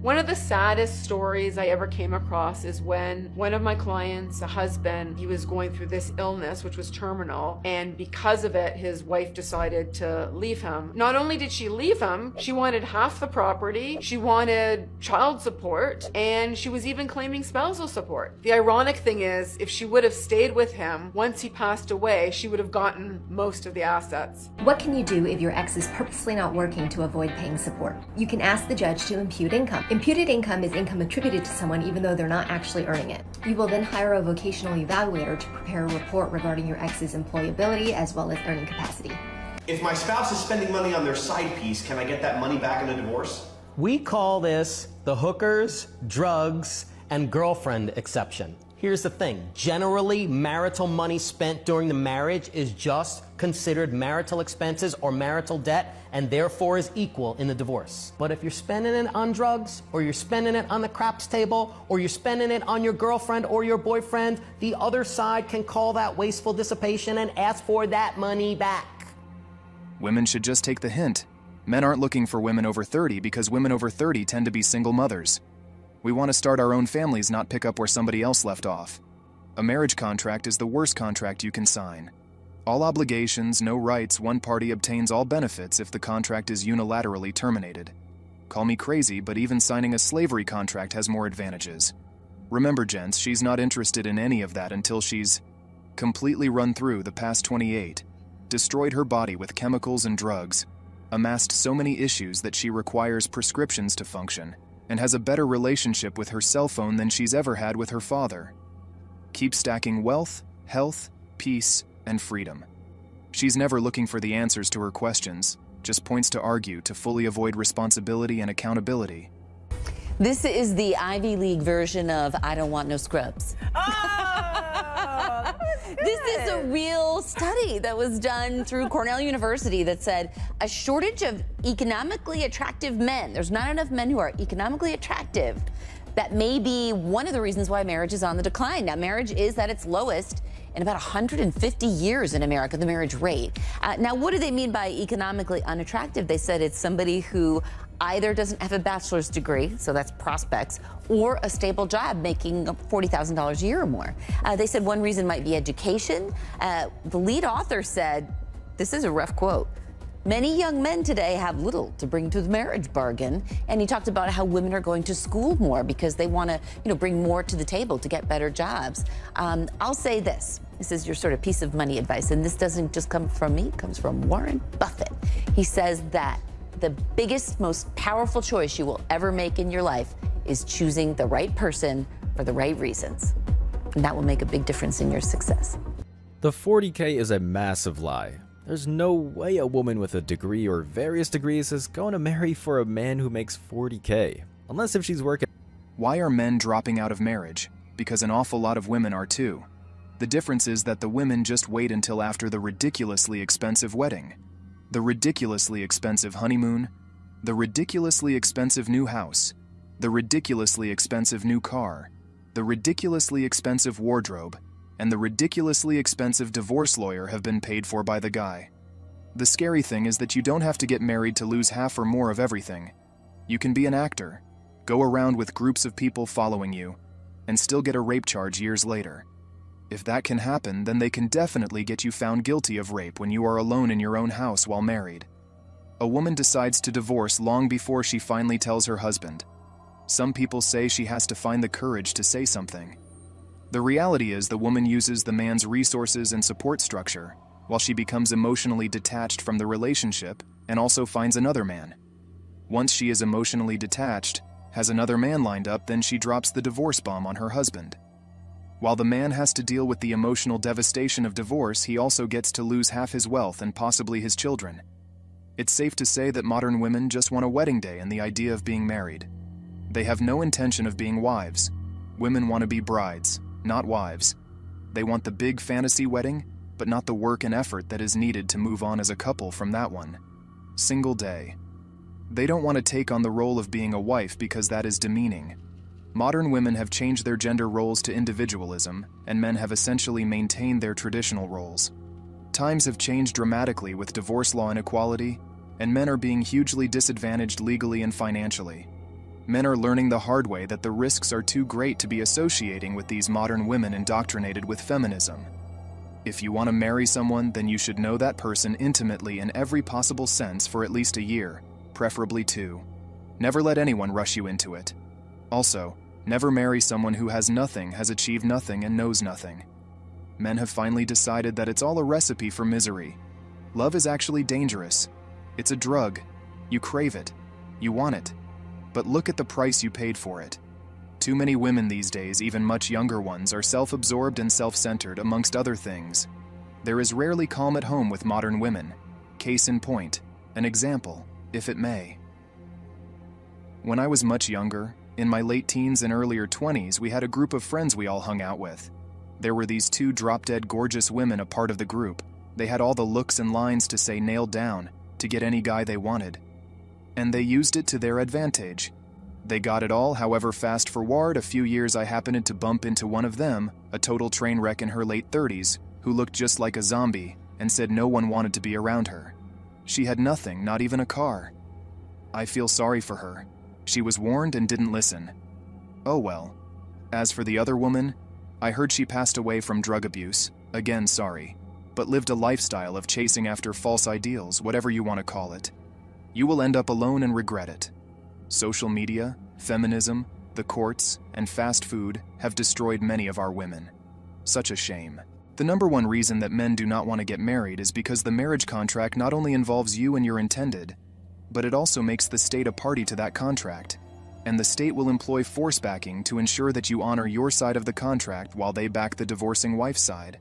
One of the saddest stories I ever came across is when one of my clients, a husband, he was going through this illness, which was terminal, and because of it, his wife decided to leave him. Not only did she leave him, she wanted half the property, she wanted child support, and she was even claiming spousal support. The ironic thing is, if she would have stayed with him, once he passed away, she would have gotten most of the assets. What can you do if your ex is purposely not working to avoid paying support? You can ask the judge to impute income. Imputed income is income attributed to someone even though they're not actually earning it. You will then hire a vocational evaluator to prepare a report regarding your ex's employability as well as earning capacity. If my spouse is spending money on their side piece, can I get that money back in a divorce? We call this the hookers, drugs, and girlfriend exception. Here's the thing, generally marital money spent during the marriage is just considered marital expenses or marital debt, and therefore is equal in the divorce. But if you're spending it on drugs, or you're spending it on the craps table, or you're spending it on your girlfriend or your boyfriend, the other side can call that wasteful dissipation and ask for that money back. Women should just take the hint. Men aren't looking for women over 30 because women over 30 tend to be single mothers. We want to start our own families, not pick up where somebody else left off. A marriage contract is the worst contract you can sign. All obligations, no rights, one party obtains all benefits if the contract is unilaterally terminated. Call me crazy, but even signing a slavery contract has more advantages. Remember, gents, she's not interested in any of that until she's completely run through the past 28, destroyed her body with chemicals and drugs, amassed so many issues that she requires prescriptions to function, and has a better relationship with her cell phone than she's ever had with her father. Keep stacking wealth, health, peace, and freedom. She's never looking for the answers to her questions, just points to argue to fully avoid responsibility and accountability. This is the Ivy League version of I don't want no scrubs. Oh, this is a real study that was done through Cornell University that said a shortage of economically attractive men, there's not enough men who are economically attractive, that may be one of the reasons why marriage is on the decline. Now, marriage is at its lowest in about 150 years in America, the marriage rate. Now, what do they mean by economically unattractive? They said it's somebody who either doesn't have a bachelor's degree, so that's prospects, or a stable job making $40,000 a year or more. They said one reason might be education. The lead author said, this is a rough quote, "Many young men today have little to bring to the marriage bargain," and he talked about how women are going to school more because they want to, bring more to the table to get better jobs. I'll say this. This is your sort of piece of money advice, and this doesn't just come from me. It comes from Warren Buffett. He says that the biggest, most powerful choice you will ever make in your life is choosing the right person for the right reasons, and that will make a big difference in your success. The 40K is a massive lie. There's no way a woman with a degree or various degrees is going to marry for a man who makes 40K, unless if she's working. Why are men dropping out of marriage? Because an awful lot of women are too. The difference is that the women just wait until after the ridiculously expensive wedding, the ridiculously expensive honeymoon, the ridiculously expensive new house, the ridiculously expensive new car, the ridiculously expensive wardrobe, and the ridiculously expensive divorce lawyer have been paid for by the guy. The scary thing is that you don't have to get married to lose half or more of everything. You can be an actor, go around with groups of people following you, and still get a rape charge years later. If that can happen, then they can definitely get you found guilty of rape when you are alone in your own house while married. A woman decides to divorce long before she finally tells her husband. Some people say she has to find the courage to say something. The reality is the woman uses the man's resources and support structure while she becomes emotionally detached from the relationship and also finds another man. Once she is emotionally detached, has another man lined up, then she drops the divorce bomb on her husband. While the man has to deal with the emotional devastation of divorce, he also gets to lose half his wealth and possibly his children. It's safe to say that modern women just want a wedding day and the idea of being married. They have no intention of being wives. Women want to be brides, not wives. They want the big fantasy wedding, but not the work and effort that is needed to move on as a couple from that one. Single day. They don't want to take on the role of being a wife because that is demeaning. Modern women have changed their gender roles to individualism, and men have essentially maintained their traditional roles. Times have changed dramatically with divorce law inequality, and men are being hugely disadvantaged legally and financially. men are learning the hard way that the risks are too great to be associating with these modern women indoctrinated with feminism. If you want to marry someone, then you should know that person intimately in every possible sense for at least a year, preferably 2. Never let anyone rush you into it. Also, never marry someone who has nothing, has achieved nothing, and knows nothing. Men have finally decided that it's all a recipe for misery. Love is actually dangerous. It's a drug. You crave it. You want it. But look at the price you paid for it. Too many women these days, even much younger ones, are self-absorbed and self-centered, amongst other things. There is rarely calm at home with modern women. Case in point, an example, if it may. When I was much younger, in my late teens and earlier 20s, we had a group of friends we all hung out with. There were these 2 drop-dead gorgeous women a part of the group. They had all the looks and lines to say nailed down, to get any guy they wanted. And they used it to their advantage. They got it all. However, fast forward a few years, I happened to bump into one of them, a total train wreck in her late 30s, who looked just like a zombie, and said no one wanted to be around her. She had nothing, not even a car. I feel sorry for her. She was warned and didn't listen. Oh well. As for the other woman, I heard she passed away from drug abuse, again sorry, but lived a lifestyle of chasing after false ideals, whatever you want to call it. You will end up alone and regret it. Social media, feminism, the courts, and fast food have destroyed many of our women. Such a shame. The #1 reason that men do not want to get married is because the marriage contract not only involves you and your intended, but it also makes the state a party to that contract, and the state will employ force backing to ensure that you honor your side of the contract while they back the divorcing wife's side.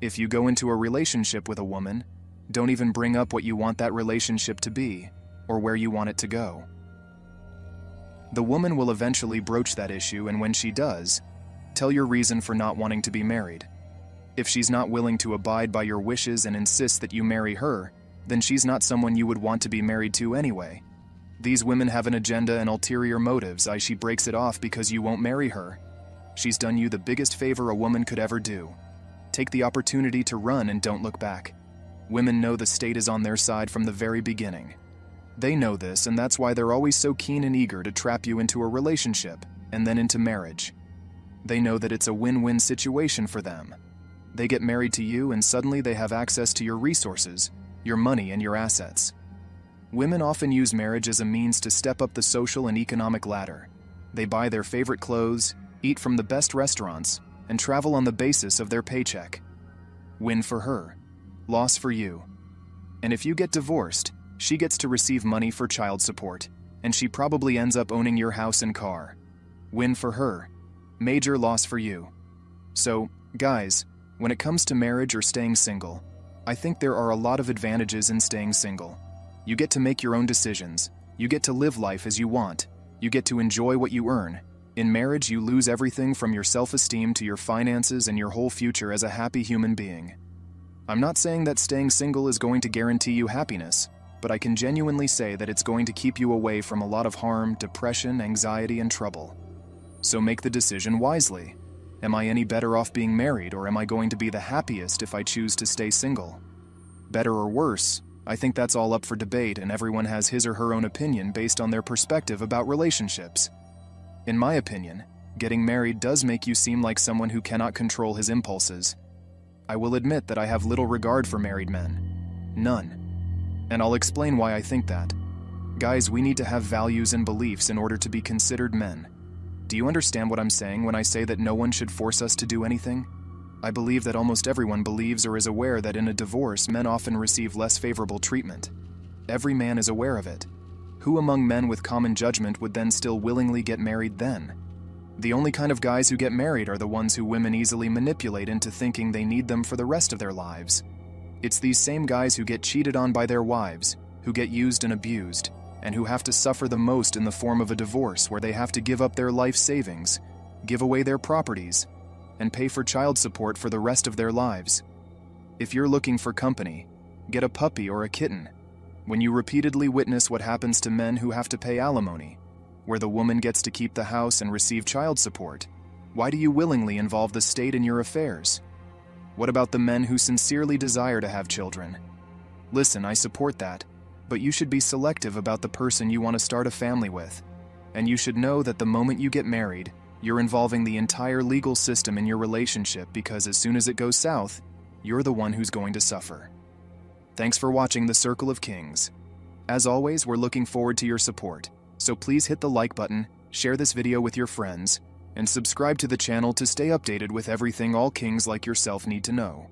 If you go into a relationship with a woman, don't even bring up what you want that relationship to be or where you want it to go. The woman will eventually broach that issue, and when she does, tell your reason for not wanting to be married. If she's not willing to abide by your wishes and insists that you marry her, then she's not someone you would want to be married to anyway. These women have an agenda and ulterior motives. She breaks it off because you won't marry her. She's done you the biggest favor a woman could ever do. Take the opportunity to run and don't look back. Women know the state is on their side from the very beginning. They know this, and that's why they're always so keen and eager to trap you into a relationship and then into marriage. They know that it's a win-win situation for them. They get married to you, and suddenly they have access to your resources, your money, and your assets. Women often use marriage as a means to step up the social and economic ladder. They buy their favorite clothes, eat from the best restaurants, and travel on the basis of their paycheck. Win for her, loss for you. And if you get divorced, she gets to receive money for child support, and she probably ends up owning your house and car. Win for her, major loss for you. So, guys, when it comes to marriage or staying single, I think there are a lot of advantages in staying single. You get to make your own decisions. You get to live life as you want. You get to enjoy what you earn. In marriage, you lose everything from your self-esteem to your finances and your whole future as a happy human being. I'm not saying that staying single is going to guarantee you happiness, but I can genuinely say that it's going to keep you away from a lot of harm, depression, anxiety, and trouble. So make the decision wisely. Am I any better off being married, or am I going to be the happiest if I choose to stay single? Better or worse, I think that's all up for debate, and everyone has his or her own opinion based on their perspective about relationships. In my opinion, getting married does make you seem like someone who cannot control his impulses. I will admit that I have little regard for married men. None. And I'll explain why I think that. Guys, we need to have values and beliefs in order to be considered men. Do you understand what I'm saying when I say that no one should force us to do anything? I believe that almost everyone believes or is aware that in a divorce, men often receive less favorable treatment. Every man is aware of it. Who among men with common judgment would then still willingly get married then? The only kind of guys who get married are the ones who women easily manipulate into thinking they need them for the rest of their lives. It's these same guys who get cheated on by their wives, who get used and abused, and who have to suffer the most in the form of a divorce where they have to give up their life savings, give away their properties, and pay for child support for the rest of their lives. If you're looking for company, get a puppy or a kitten. When you repeatedly witness what happens to men who have to pay alimony, where the woman gets to keep the house and receive child support, why do you willingly involve the state in your affairs? What about the men who sincerely desire to have children? Listen, I support that, but you should be selective about the person you want to start a family with. and you should know that the moment you get married, you're involving the entire legal system in your relationship, because as soon as it goes south, you're the one who's going to suffer. Thanks for watching The Circle of Kings. As always, we're looking forward to your support, so please hit the like button, share this video with your friends, and subscribe to the channel to stay updated with everything all kings like yourself need to know.